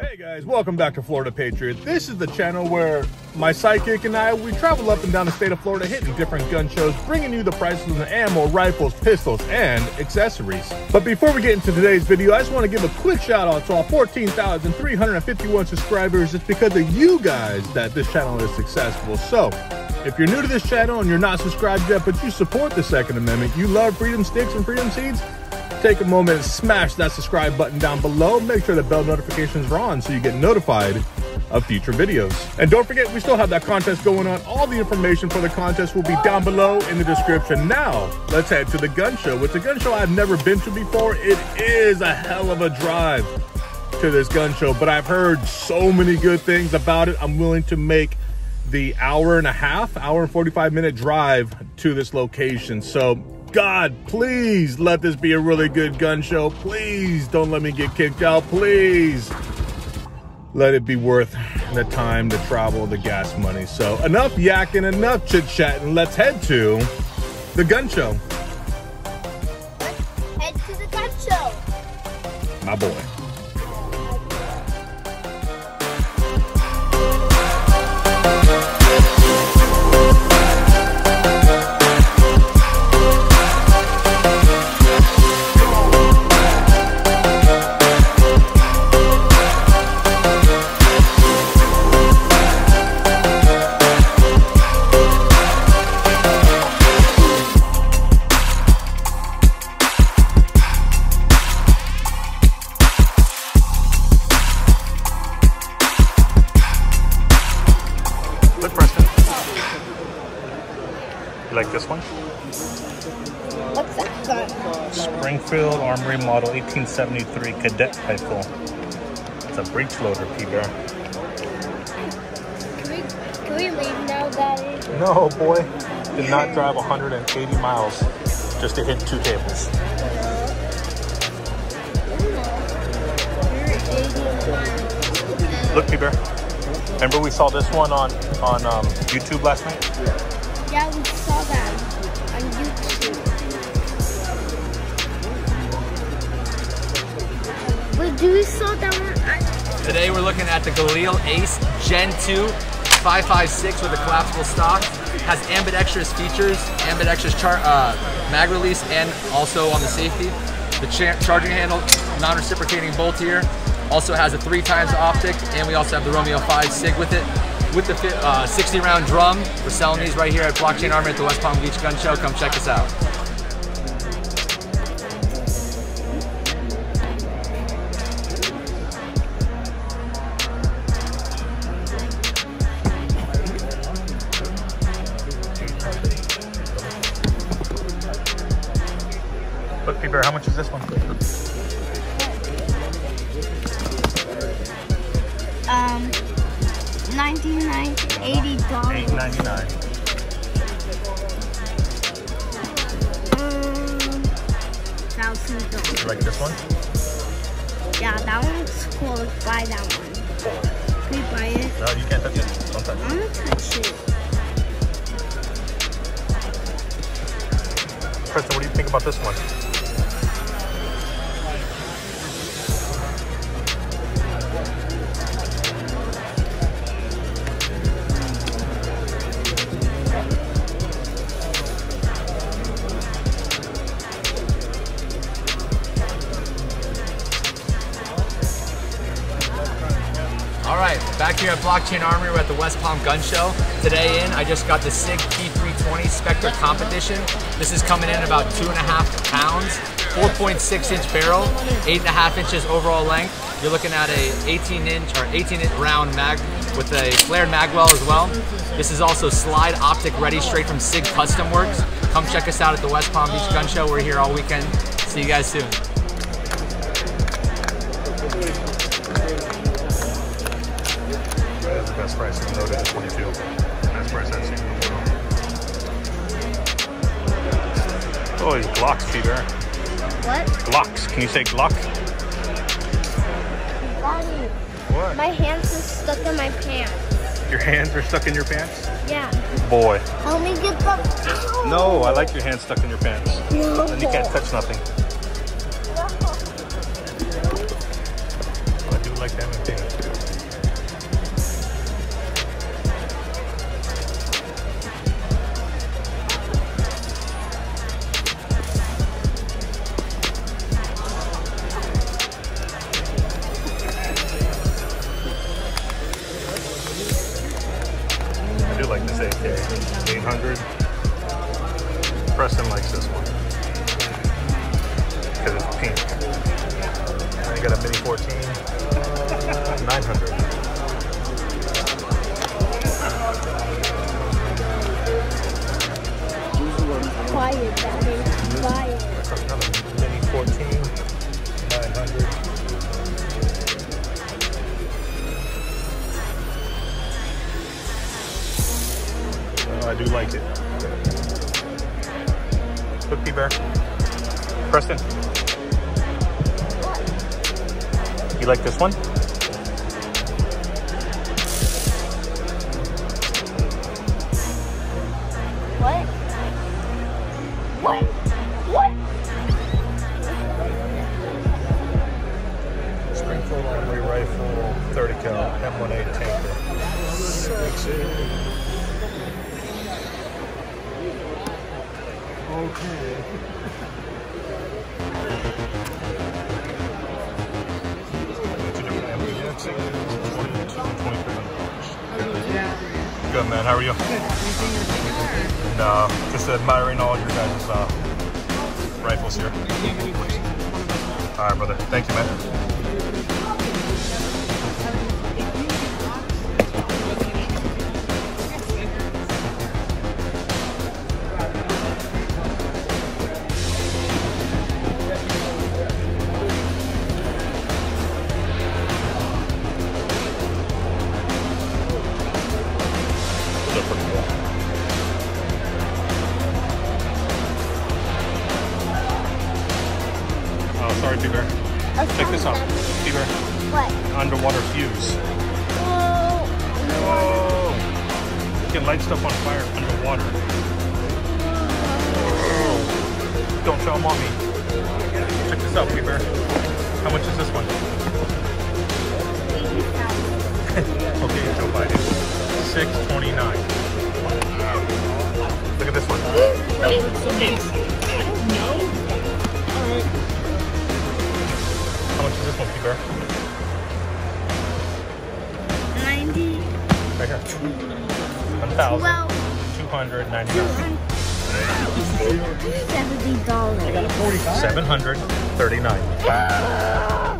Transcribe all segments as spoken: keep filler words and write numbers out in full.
Hey guys, welcome back to Florida Patriot. This is the channel where my sidekick and I, we travel up and down the state of Florida hitting different gun shows, bringing you the prices of the ammo, rifles, pistols, and accessories. But before we get into today's video, I just want to give a quick shout out to all fourteen thousand three hundred fifty-one subscribers. It's because of you guys that this channel is successful. So if you're new to this channel and you're not subscribed yet, but you support the Second Amendment, you love freedom sticks and freedom seeds, take a moment and smash that subscribe button down below. Make sure the bell notifications are on so you get notified of future videos. And don't forget, we still have that contest going on. All the information for the contest will be down below in the description. Now, let's head to the gun show. It's a gun show I've never been to before. It is a hell of a drive to this gun show, but I've heard so many good things about it. I'm willing to make the hour and a half, hour and forty-five minute drive to this location. So God, please let this be a really good gun show. Please don't let me get kicked out. Please let it be worth the time, the travel, the gas money. So enough yakking, enough chit-chatting. Let's head to the gun show. Let's head to the gun show. My boy. Like this one? What's that gun? Springfield Armory model eighteen seventy-three cadet rifle. It's a breech loader, P-Bear. Can we leave now, Daddy? No, boy. Did not drive one hundred eighty miles just to hit two tables. Look, P-Bear. Remember we saw this one on, on um, YouTube last night? Yeah, we saw that on YouTube. Wait, do we saw that one? Today we're looking at the Galil Ace Gen two five five six with a collapsible stock. Has ambidextrous features, ambidextrous char uh, mag release, and also on the safety. The cha charging handle, non-reciprocating bolt here. Also has a three times optic, and we also have the Romeo five Sig with it. With the uh, sixty round drum. We're selling these right here at Blockchain Armory at the West Palm Beach Gun Show. Come check us out. Look, P-Bear, how much is this one? Um. nineteen ninety-nine, eighty dollars. eight ninety-nine. Um, thousand dollars. You like this one? Yeah, that one's cool. Buy that one. Can you buy it? No, you can't touch it. Don't touch it. I'm gonna touch it. Preston, what do you think about this one? Back here at Blockchain Armory, we're at the West Palm Gun Show. Today in, I just got the SIG P three twenty Spectre Competition. This is coming in about two and a half pounds, four point six inch barrel, eight and a half inches overall length. You're looking at a eighteen inch or eighteen inch round mag with a flared mag well as well. This is also slide optic ready straight from SIG Custom Works. Come check us out at the West Palm Beach Gun Show. We're here all weekend. See you guys soon. Best price I've noted at twenty-two. Best price I've seen before. Oh, these Glocks, Peter. What? Glocks. Can you say Glock? Daddy. What? My hands are stuck in my pants. Your hands are stuck in your pants? Yeah. Boy. Help me get them out. No, I like your hands stuck in your pants. No. Then you can't touch nothing. No. Well, I do like that. nine hundred. Quiet, that is quiet. Another mini fourteen, nine hundred. I do like it. Cookie Bear. Preston. You like this one? What? What? What? Springfield Armory rifle, thirty cal, M one A tanker. Okay. Good, man. How are you? No, just admiring all your guys' uh, rifles here. All right, brother. Thank you, man. Sorry, P-Bear. Check this out, P-Bear. What? Underwater fuse. Whoa. Whoa. You can light stuff on fire underwater. Whoa. Don't tell mommy. Check this out, P-Bear. How much is this one? Okay, Joe Biden. six twenty-nine. Look at this one. No. All right. How much is this one, P-Bear? ninety. Right here. one thousand two hundred ninety-nine dollars. I got a forty-five. seven hundred thirty-nine. Wow.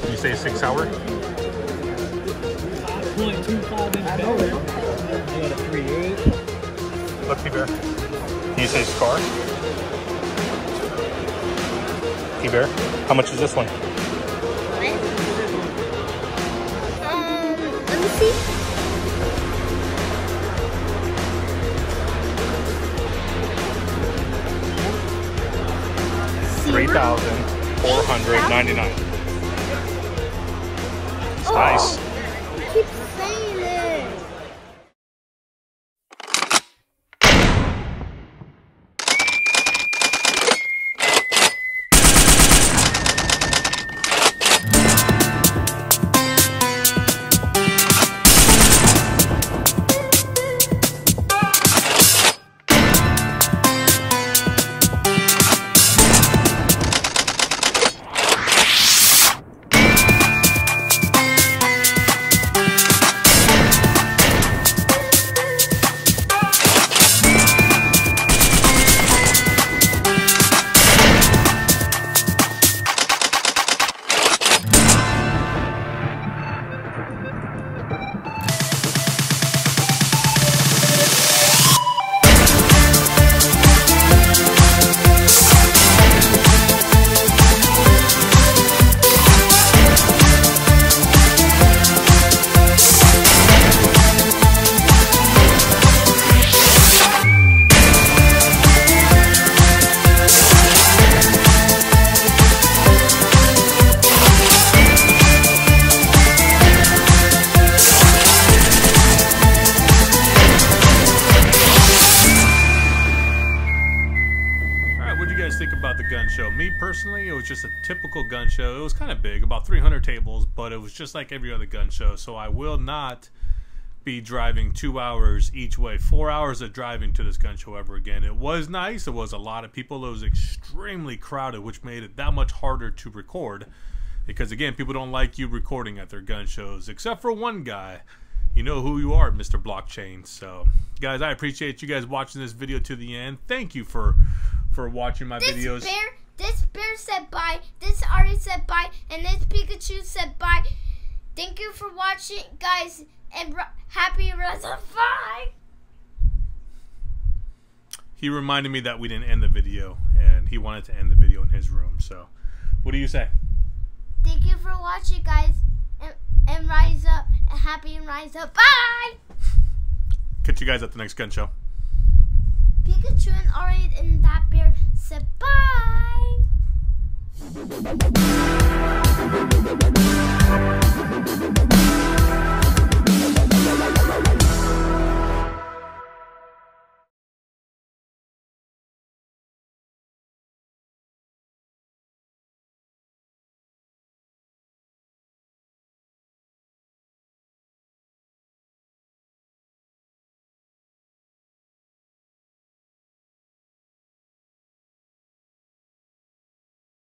So, you say six hour? one twenty-five. Look, P-Bear. Can you say SCAR? P-Bear, how much is this one? What? Um, let me see. three thousand four hundred ninety-nine. It's nice. I keep saying it. Me personally, it was just a typical gun show. It was kind of big, about three hundred tables, but it was just like every other gun show. So I will not be driving two hours each way, four hours of driving to this gun show ever again. It was nice. It was a lot of people. It was extremely crowded, which made it that much harder to record because, again, people don't like you recording at their gun shows, except for one guy. You know who you are, Mister Blockchain. So, guys, I appreciate you guys watching this video to the end. Thank you for for watching my this videos. Bear This bear said bye. This artist said bye. And this Pikachu said bye. Thank you for watching, guys. And happy Reservoir. He reminded me that we didn't end the video. And he wanted to end the video in his room. So what do you say? Thank you for watching, guys. And, and rise up. And happy and rise up. Bye. Catch you guys at the next gun show. Pikachu and Ari and that bear said bye.